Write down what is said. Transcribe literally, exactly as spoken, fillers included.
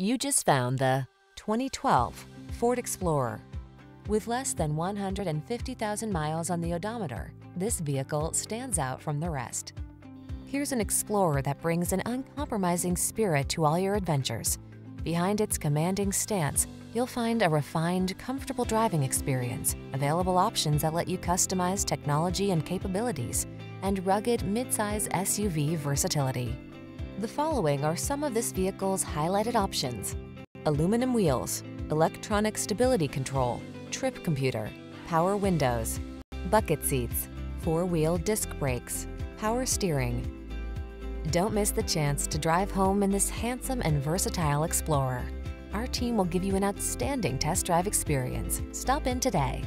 You just found the twenty twelve Ford Explorer. With less than one hundred fifty thousand miles on the odometer, this vehicle stands out from the rest. Here's an Explorer that brings an uncompromising spirit to all your adventures. Behind its commanding stance, you'll find a refined, comfortable driving experience, available options that let you customize technology and capabilities, and rugged midsize S U V versatility. The following are some of this vehicle's highlighted options: aluminum wheels, electronic stability control, trip computer, power windows, bucket seats, four-wheel disc brakes, power steering. Don't miss the chance to drive home in this handsome and versatile Explorer. Our team will give you an outstanding test drive experience. Stop in today.